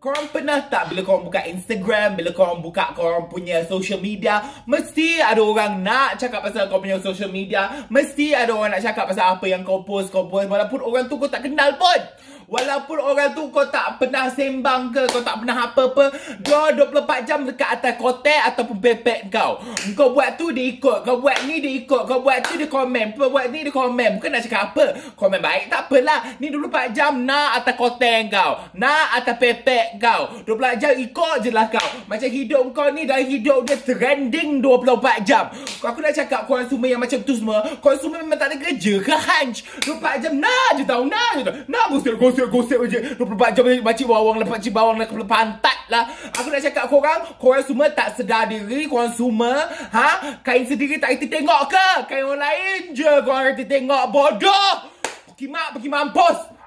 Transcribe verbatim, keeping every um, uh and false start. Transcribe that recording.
Korang pernah tak bila korang buka Instagram, bila korang buka korang punya social media, mesti ada orang nak cakap pasal korang punya social media, mesti ada orang nak cakap pasal apa yang kau post, kau post walaupun orang tu kau tak kenal pun. Walaupun orang tu kau tak pernah sembang ke, kau tak pernah apa-apa, dia dua puluh empat jam dekat atas kotak ataupun pepek kau. Kau buat tu dia ikut, kau buat ni dia ikut, kau buat tu dia komen, kau buat ni dia komen. Bukan nak cakap apa, komen baik tak apalah. Ni dua puluh empat jam nak atas kotak kau, nak atas pepek kau, dua puluh empat jam ikut je lah kau. Macam hidup kau ni dah hidup dia trending dua puluh empat jam. Aku nak cakap korang semua yang macam tu semua, korang semua memang tak ada kerja ke hunch? dua puluh empat jam nak je tau, nak je tau, nak gosip-gosip gosip je dua puluh empat jam ni. Pakcik bawang lah, pakcik bawang lah, kepala pantat lah. Aku nak cakap korang, korang semua tak sedar diri. Korang semua ha? Kain sendiri tak kerti tengok ke? Kain orang lain je korang kerti tengok. Bodoh. Pergi mak, pergi mampus.